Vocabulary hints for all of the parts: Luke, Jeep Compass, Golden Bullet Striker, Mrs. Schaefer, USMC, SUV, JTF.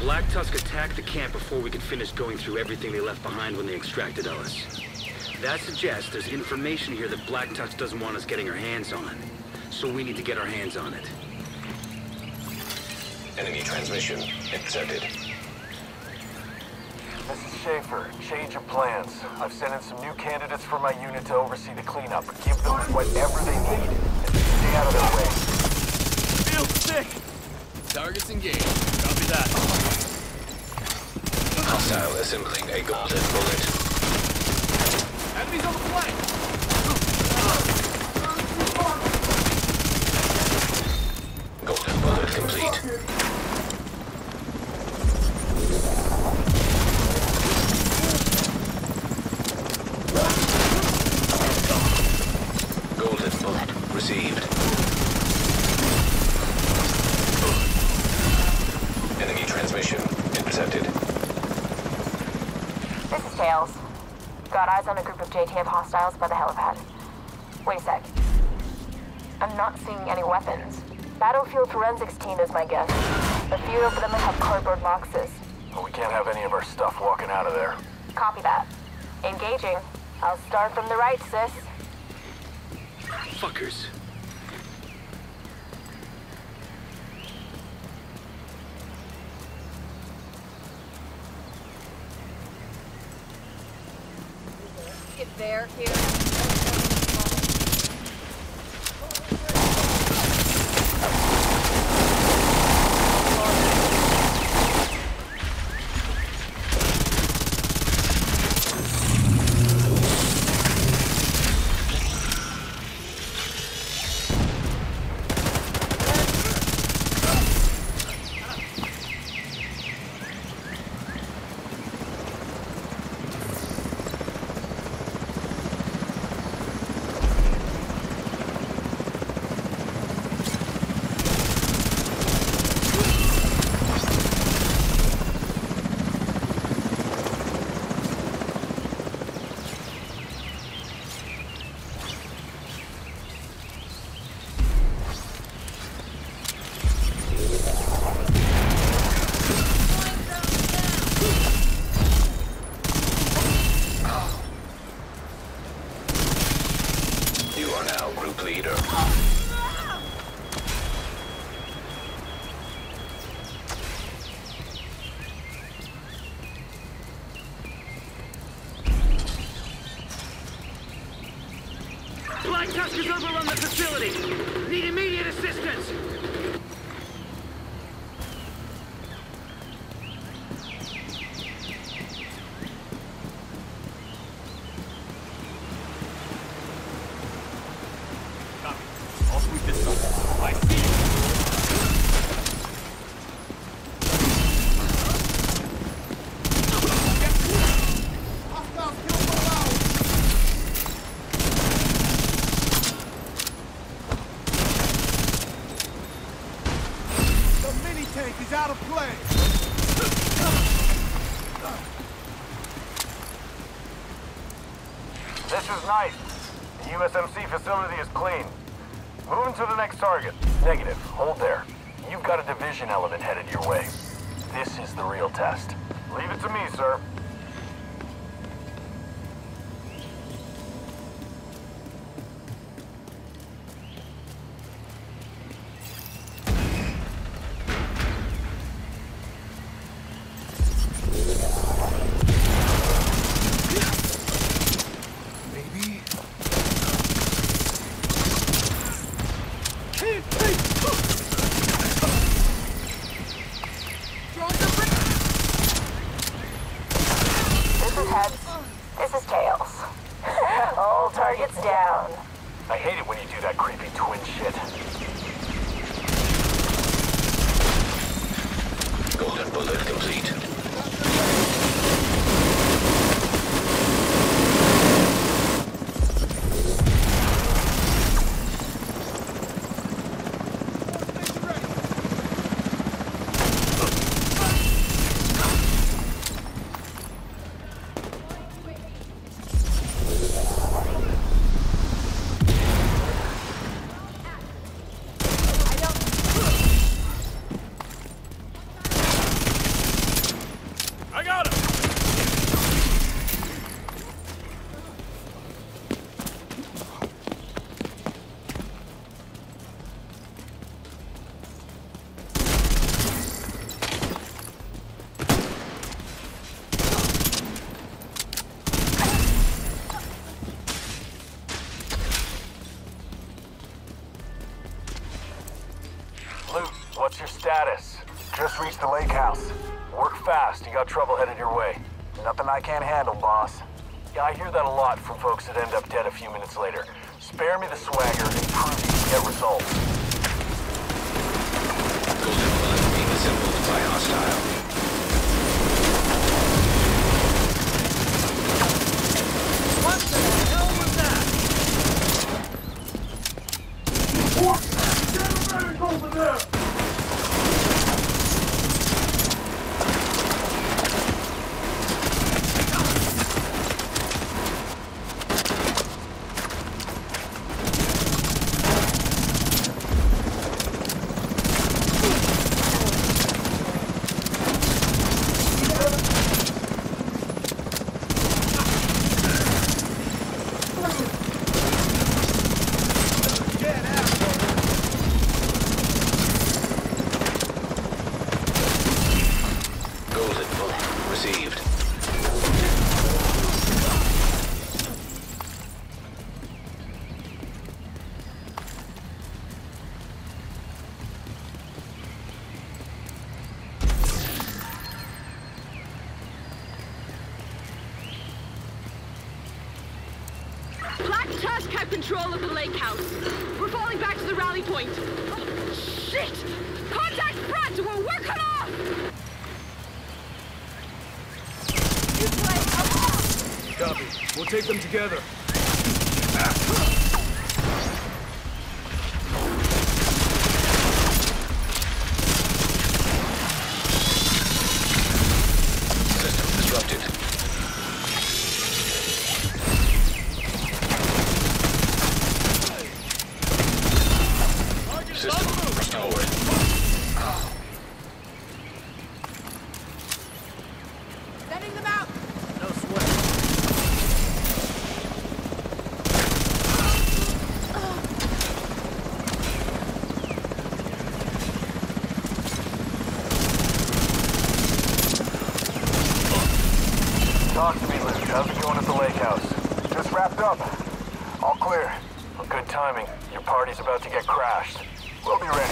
Black Tusk attacked the camp before we could finish going through everything they left behind when they extracted us. That suggests there's information here that Black Tusk doesn't want us getting our hands on. So we need to get our hands on it. Enemy transmission accepted. Mrs. Schaefer, change of plans. I've sent in some new candidates for my unit to oversee the cleanup. Give them whatever they need, and stay out of their way. Feel sick! Targets engaged. Copy that. Hostile assembling a golden bullet. Enemies on the flank! Golden bullet complete. Received. Enemy transmission intercepted. This is Tails. Got eyes on a group of JTF hostiles by the helipad. Wait a sec. I'm not seeing any weapons. Battlefield forensics team is my guess. A few of them have cardboard boxes. Well, we can't have any of our stuff walking out of there. Copy that. Engaging. I'll start from the right, sis. Fuckers. Get there, here. Black Tusk has overrun the facility! Need immediate assistance! Copy. I'll sweep this up. I see you! He's out of play. This is nice. The USMC facility is clean. Moving to the next target. Negative. Hold there. You've got a division element headed your way. This is the real test. Leave it to me, sir. This is Tails. All targets down. I hate it when you do that creepy twin shit. Golden bullet complete. What's your status? Just reached the lake house. Work fast, you got trouble headed your way. Nothing I can't handle, boss. Yeah, I hear that a lot from folks that end up dead a few minutes later. Spare me the swagger and prove you can get results. Goes in blood, being assembled by hostile. Tusk have control of the lake house. We're falling back to the rally point. Oh, shit! Contact front! We're cut off! Copy. We'll take them together. Talk to me, Luke. How's it going at the lake house? Just wrapped up. All clear. Well, good timing. Your party's about to get crashed. We'll be ready.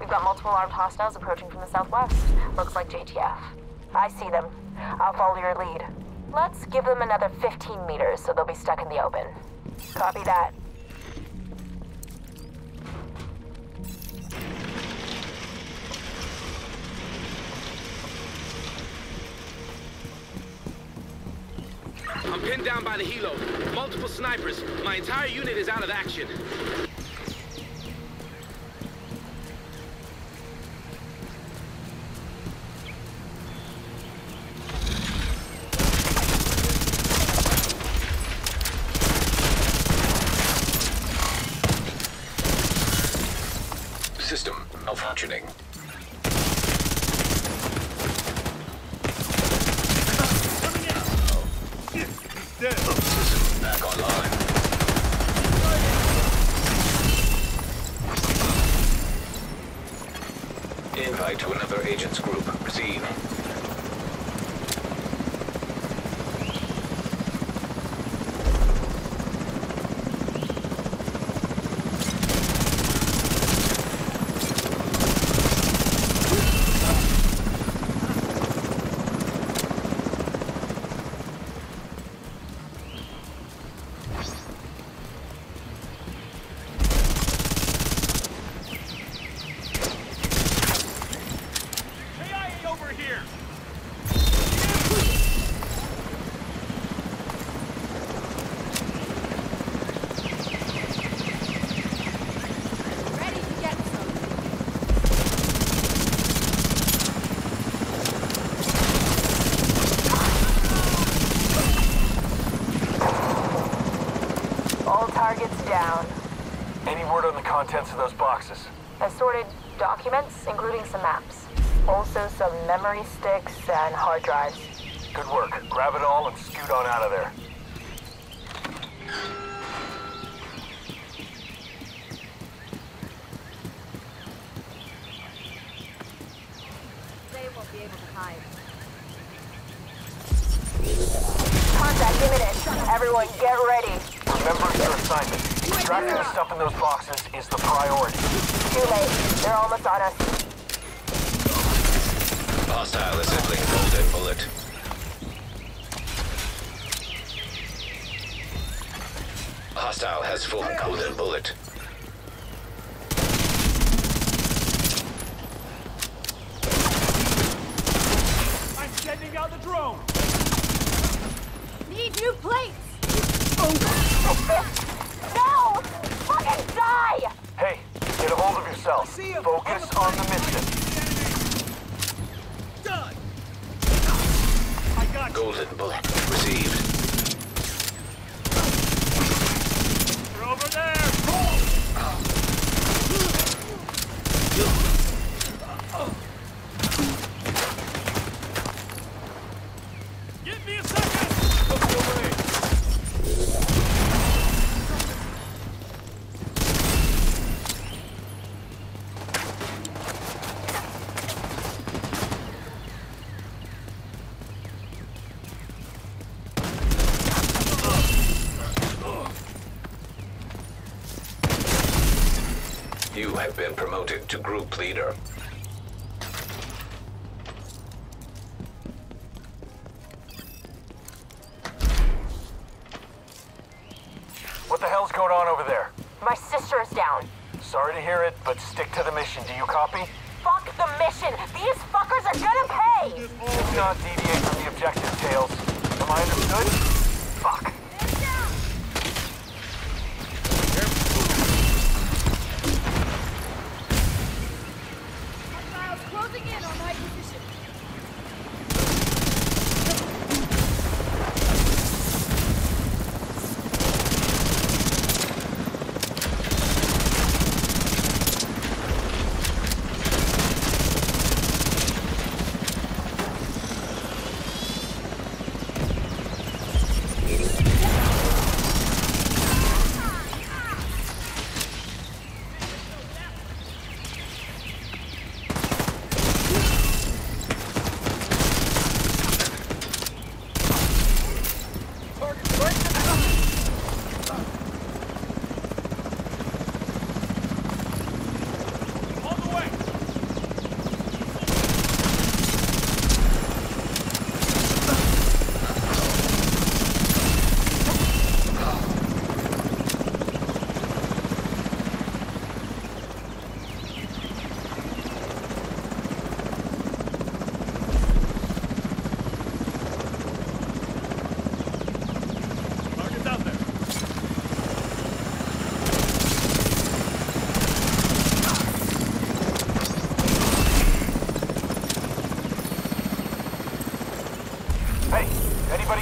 We've got multiple armed hostiles approaching from the southwest. Looks like JTF. I see them. I'll follow your lead. Let's give them another 15 meters so they'll be stuck in the open. Copy that. I'm pinned down by the helo. Multiple snipers. My entire unit is out of action. System malfunctioning. System back online. Invite to another agent's group. Proceed. contents of those boxes? Assorted documents, including some maps. Also some memory sticks and hard drives. Good work. Grab it all and scoot on out of there. They won't be able to hide. Contact imminent. Everyone get ready. Remember your assignment. Extracting the stuff in those boxes is the priority. Too late. They're almost on us. Hostile assembling golden bullet. Hostile has full golden bullet. I'm sending out the drone. Need new plates. Oh. No! Fucking die! Hey, get a hold of yourself. Focus on the mission. Done. I got you. Golden bullet received. Over there! Give me a second! Look over there! You have been promoted to group leader. What the hell's going on over there? My sister is down. Sorry to hear it, but stick to the mission. Do you copy? Fuck the mission! These fuckers are gonna pay! Do not deviate from the objective, Tails. Am I understood? Fuck.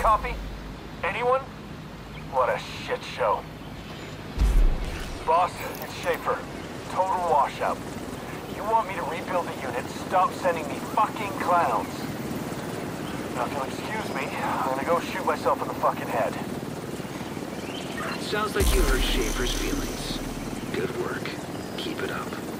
Copy? Anyone? What a shit show. Boss, it's Schaefer. Total washout. You want me to rebuild the unit, stop sending me fucking clowns. Now if you'll excuse me, I'm gonna go shoot myself in the fucking head. Sounds like you hurt Schaefer's feelings. Good work. Keep it up.